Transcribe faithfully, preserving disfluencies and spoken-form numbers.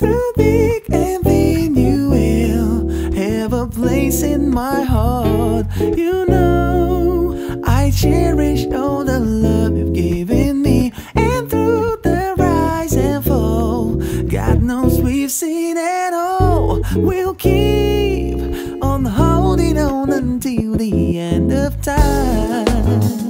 through big and thin, you will have a place in my heart. You know I cherish all the love you've given me, and through the rise and fall, God knows we've seen it all. We'll keep on holding on until the end of time.